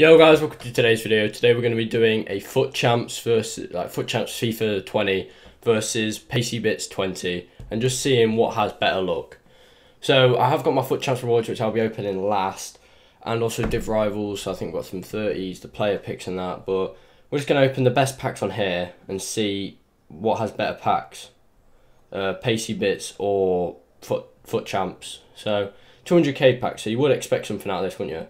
Yo guys, welcome to today's video. Today we're going to be doing a Foot Champs versus Foot Champs FIFA 20 versus PacyBits 20 and just seeing what has better luck. So I have got my Foot Champs rewards, which I'll be opening last, and also Div Rivals. So I think we've got some 30s, the player picks and that, but we're just going to open the best packs on here and see what has better packs, PacyBits or Foot Champs. So 200k packs, so you would expect something out of this, wouldn't you?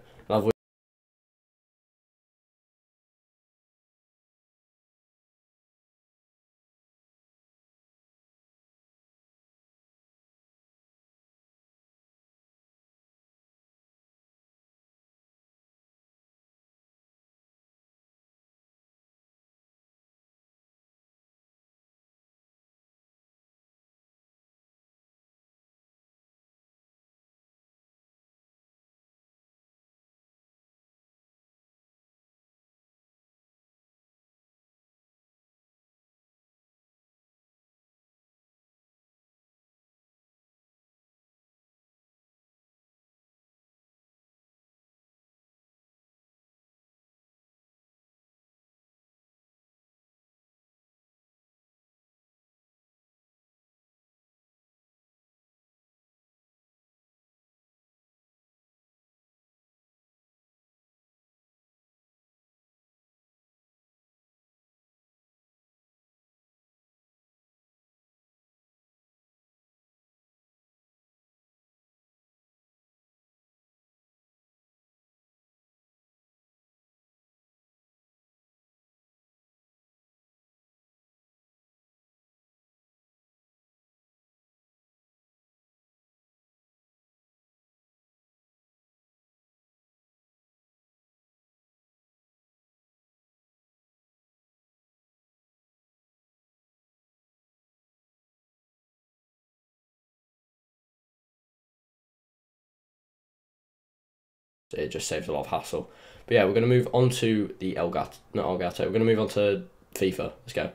It just saves a lot of hassle. But yeah, we're going to move on to the Elgato. We're going to move on to FIFA. Let's go.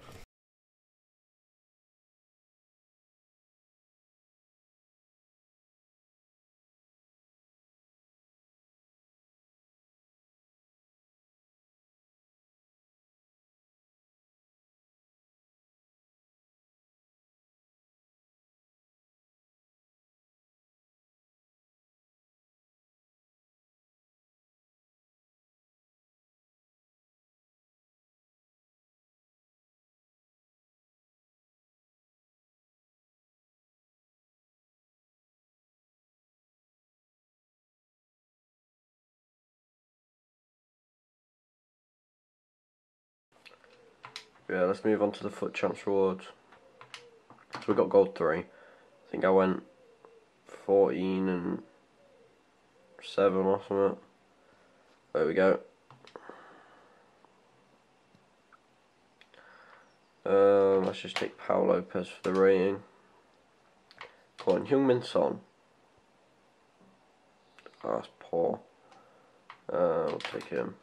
Yeah, let's move on to the Foot Champs rewards. So we got gold 3. I think I went 14 and 7 or something. There we go. Let's just take Paul Lopez for the rating. Come on, Hyung Min Son. Oh, that's poor. We'll take him.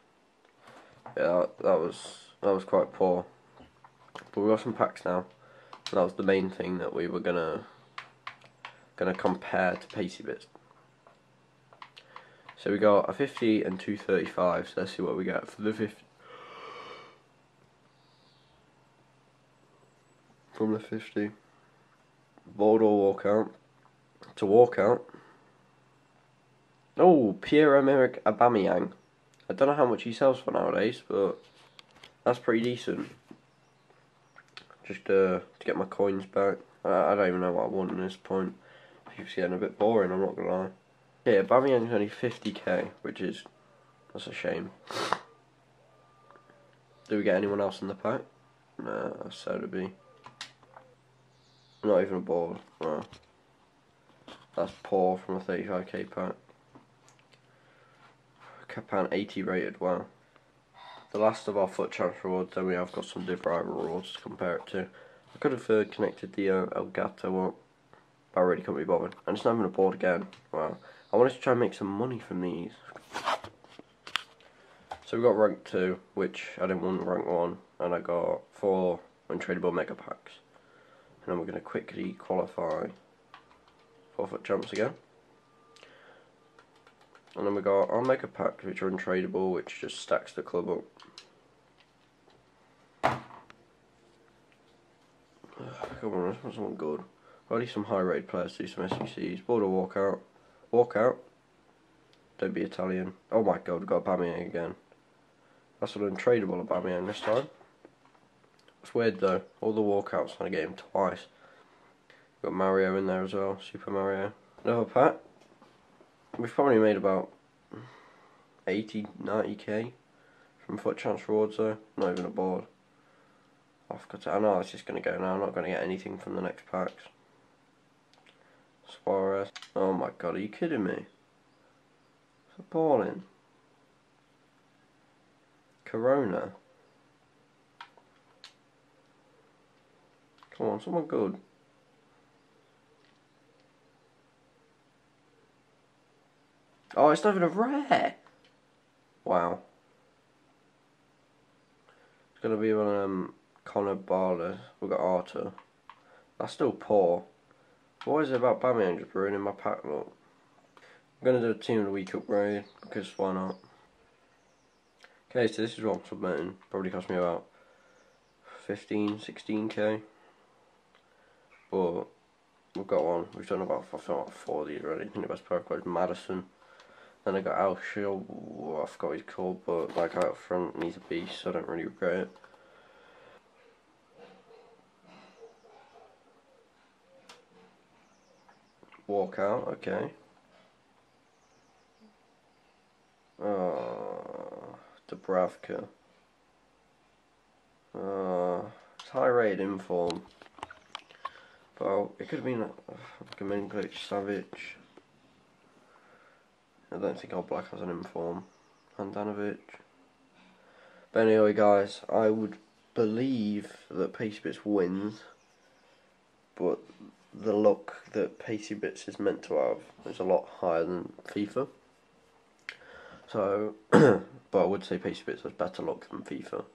Yeah, that was quite poor. But we got some packs now, and that was the main thing that we were gonna compare to PacyBits. So we got a 50 and 235. So let's see what we get for the 50. From the 50, bold or walkout. To walkout. Oh, Pierre-Emerick Aubameyang. I don't know how much he sells for nowadays, but that's pretty decent. Just to get my coins back. I don't even know what I want at this point. It's getting a bit boring, I'm not gonna lie. Yeah, Aubameyang's only 50k, which is, that's a shame. Do we get anyone else in the pack? Nah, that's sad to be. Not even a ball. Nah. That's poor from a 35k pack. Capan 80 rated, wow. The last of our Foot Champs rewards, then we have got some Debravka rewards to compare it to. I could have connected the Elgato up, but I really couldn't be bothered. And it's not even a board again. Wow. I wanted to try and make some money from these. So we got rank 2, which I didn't want rank 1, and I got 4 untradeable mega packs. And then we're going to quickly qualify for Foot Champs again. And then we got I'll make a pack which are untradeable, which just stacks the club up. Come on, let's want someone good. I'll do some high rated players, do some SECs. Border walkout. Walkout. Don't be Italian. Oh my god, we've got Aubameyang again. That's an untradeable Aubameyang this time. It's weird though, all the walkouts and I get him twice. Got Mario in there as well, Super Mario. Another pack. We've probably made about 80, 90k from Foot Champs rewards though. Not even a board. I've got to, I know it's just going to go now. I'm not going to get anything from the next packs. Suarez. Oh my god, are you kidding me? It's appalling. Corona. Come on, someone good. Oh, it's not even a rare! Wow. It's going to be one of them Connor Barlers. We've got Arthur. That's still poor. What is it about Aubameyang just ruining my pack look? I'm going to do a team of the week upgrade, because why not? Okay, so this is what I'm submitting. Probably cost me about 15, 16k. But we've got one. We've done about, I've done about 4 of these already. I think the best player was Madison. Then I got Al Shield. I forgot what he's called, but like out front, and he's a beast, so I don't really regret it. Walkout, okay. Debravka. It's high rated inform. Well, it could have been like a Milinkovic Savage. I don't think our black has an inform. Handanovic. But anyway, guys, I would believe that PacyBits wins, but the luck that PacyBits is meant to have is a lot higher than FIFA. So, but I would say PacyBits has better luck than FIFA. But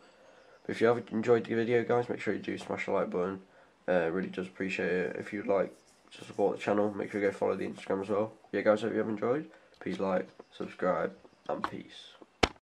if you have enjoyed the video, guys, make sure you do smash the like button. Really does appreciate it. If you'd like to support the channel, make sure you go follow the Instagram as well. Yeah, guys, hope you have enjoyed. Please like, subscribe, and peace.